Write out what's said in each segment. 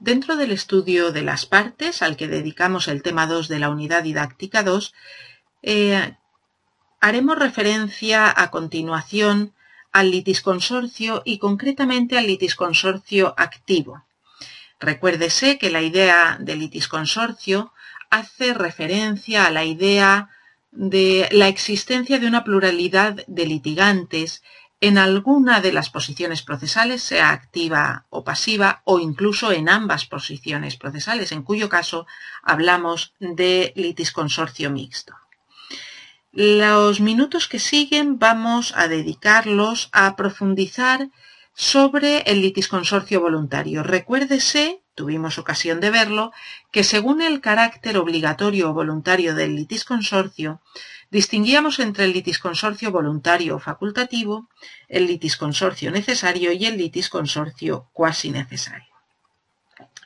Dentro del estudio de las partes, al que dedicamos el tema 2 de la unidad didáctica 2, haremos referencia a continuación al litisconsorcio y concretamente al litisconsorcio activo. Recuérdese que la idea del litisconsorcio hace referencia a la idea de la existencia de una pluralidad de litigantes en alguna de las posiciones procesales, sea activa o pasiva, o incluso en ambas posiciones procesales, en cuyo caso hablamos de litisconsorcio mixto. Los minutos que siguen vamos a dedicarlos a profundizar sobre el litisconsorcio voluntario. Recuérdese, tuvimos ocasión de verlo, que según el carácter obligatorio o voluntario del litisconsorcio, distinguíamos entre el litisconsorcio voluntario o facultativo, el litisconsorcio necesario y el litisconsorcio cuasi necesario.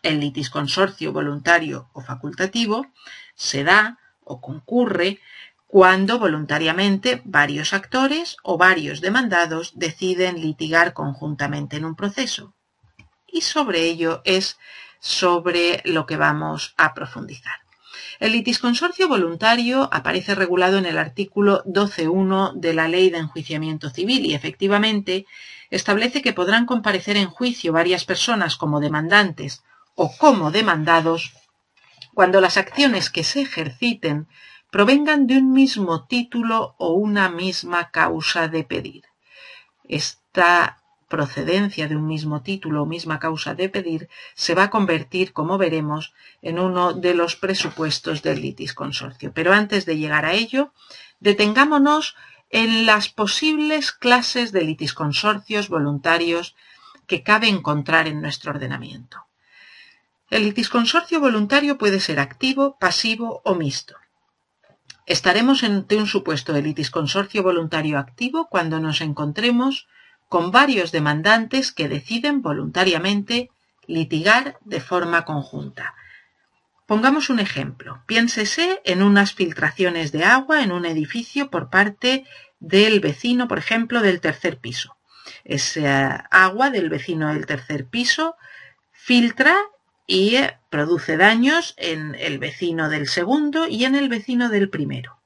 El litisconsorcio voluntario o facultativo se da o concurre cuando voluntariamente varios actores o varios demandados deciden litigar conjuntamente en un proceso. Y sobre ello es sobre lo que vamos a profundizar. El litisconsorcio voluntario aparece regulado en el artículo 12.1 de la Ley de Enjuiciamiento Civil y, efectivamente, establece que podrán comparecer en juicio varias personas como demandantes o como demandados cuando las acciones que se ejerciten provengan de un mismo título o una misma causa de pedir. Esta procedencia de un mismo título o misma causa de pedir se va a convertir, como veremos, en uno de los presupuestos del litisconsorcio. Pero antes de llegar a ello, detengámonos en las posibles clases de litisconsorcios voluntarios que cabe encontrar en nuestro ordenamiento. El litisconsorcio voluntario puede ser activo, pasivo o mixto. Estaremos ante un supuesto de litisconsorcio voluntario activo cuando nos encontremos con varios demandantes que deciden voluntariamente litigar de forma conjunta. Pongamos un ejemplo. Piénsese en unas filtraciones de agua en un edificio por parte del vecino, por ejemplo, del tercer piso. Esa agua del vecino del tercer piso filtra y produce daños en el vecino del segundo y en el vecino del primero.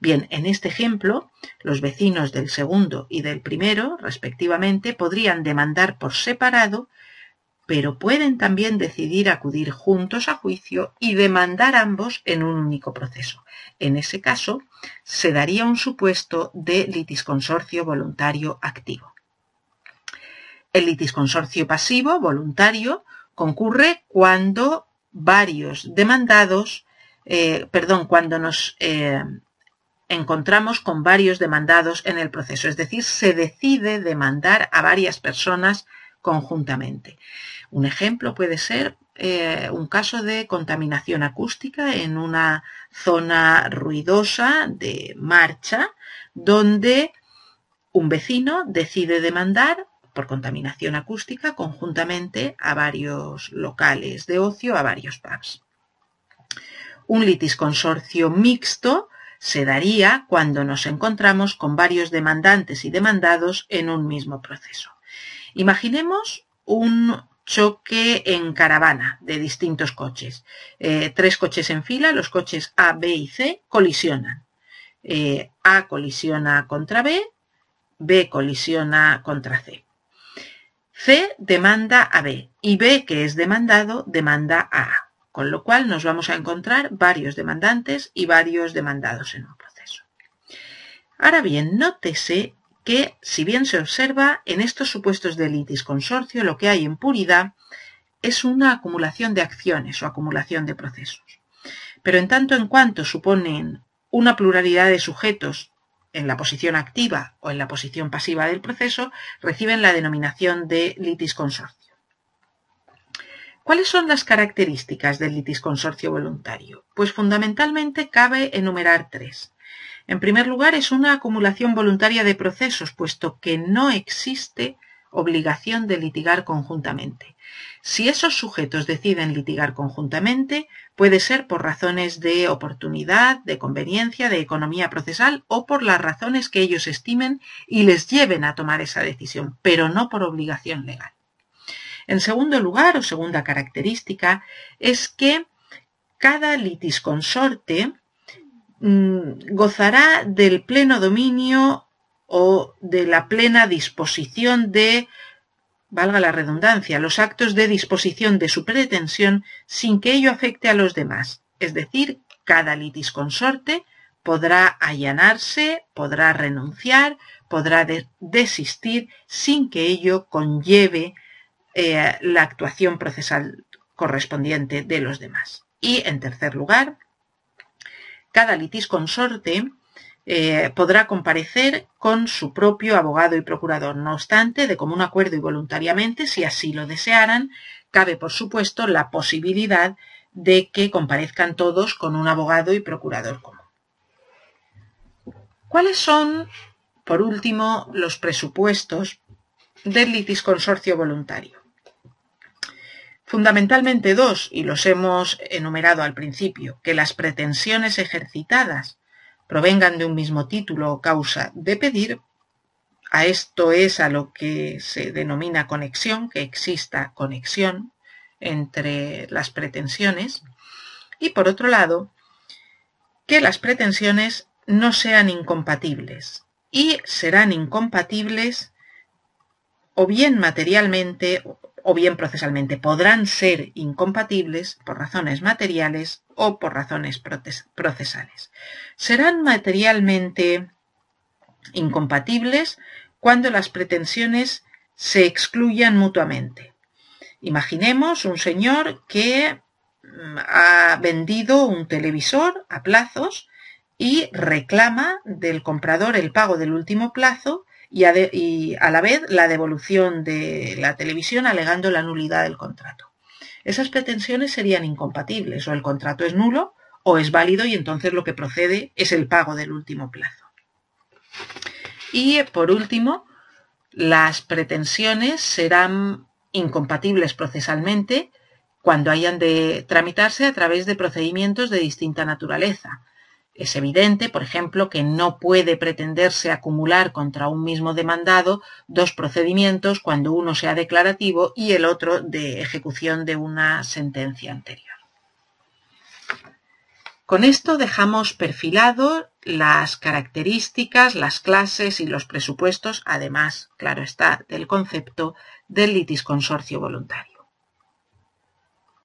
Bien, en este ejemplo, los vecinos del segundo y del primero, respectivamente, podrían demandar por separado, pero pueden también decidir acudir juntos a juicio y demandar ambos en un único proceso. En ese caso, se daría un supuesto de litisconsorcio voluntario activo. El litisconsorcio pasivo voluntario concurre cuando varios demandados, cuando nos encontramos con varios demandados en el proceso, es decir, se decide demandar a varias personas conjuntamente. Un ejemplo puede ser un caso de contaminación acústica en una zona ruidosa de marcha, donde un vecino decide demandar por contaminación acústica conjuntamente a varios locales de ocio, a varios pubs. Un litisconsorcio mixto se daría cuando nos encontramos con varios demandantes y demandados en un mismo proceso. Imaginemos un choque en caravana de distintos coches. Tres coches en fila, los coches A, B y C, colisionan. A colisiona contra B, B colisiona contra C. C demanda a B y B, que es demandado, demanda a A. Con lo cual nos vamos a encontrar varios demandantes y varios demandados en un proceso. Ahora bien, nótese que, si bien se observa, en estos supuestos de litisconsorcio lo que hay en puridad es una acumulación de acciones o acumulación de procesos. Pero en tanto en cuanto suponen una pluralidad de sujetos en la posición activa o en la posición pasiva del proceso, reciben la denominación de litisconsorcio. ¿Cuáles son las características del litisconsorcio voluntario? Pues fundamentalmente cabe enumerar tres. En primer lugar, es una acumulación voluntaria de procesos, puesto que no existe obligación de litigar conjuntamente. Si esos sujetos deciden litigar conjuntamente, puede ser por razones de oportunidad, de conveniencia, de economía procesal o por las razones que ellos estimen y les lleven a tomar esa decisión, pero no por obligación legal. En segundo lugar, o segunda característica, es que cada litisconsorte gozará del pleno dominio o de la plena disposición de, valga la redundancia, los actos de disposición de su pretensión sin que ello afecte a los demás. Es decir, cada litisconsorte podrá allanarse, podrá renunciar, podrá desistir sin que ello conlleve la actuación procesal correspondiente de los demás. Y, en tercer lugar, cada litisconsorte podrá comparecer con su propio abogado y procurador. No obstante, de común acuerdo y voluntariamente, si así lo desearan, cabe, por supuesto, la posibilidad de que comparezcan todos con un abogado y procurador común. ¿Cuáles son, por último, los presupuestos del litisconsorcio voluntario? Fundamentalmente dos, y los hemos enumerado al principio: que las pretensiones ejercitadas provengan de un mismo título o causa de pedir, a esto es a lo que se denomina conexión, que exista conexión entre las pretensiones, y por otro lado, que las pretensiones no sean incompatibles, y serán incompatibles o bien materialmente o bien procesalmente. Podrán ser incompatibles por razones materiales o por razones procesales. Serán materialmente incompatibles cuando las pretensiones se excluyan mutuamente. Imaginemos un señor que ha vendido un televisor a plazos y reclama del comprador el pago del último plazo y a la vez la devolución de la televisión, alegando la nulidad del contrato. Esas pretensiones serían incompatibles: o el contrato es nulo o es válido y entonces lo que procede es el pago del último plazo. Y por último, las pretensiones serán incompatibles procesalmente cuando hayan de tramitarse a través de procedimientos de distinta naturaleza. Es evidente, por ejemplo, que no puede pretenderse acumular contra un mismo demandado dos procedimientos cuando uno sea declarativo y el otro de ejecución de una sentencia anterior. Con esto dejamos perfilado las características, las clases y los presupuestos, además, claro está, del concepto del litisconsorcio voluntario.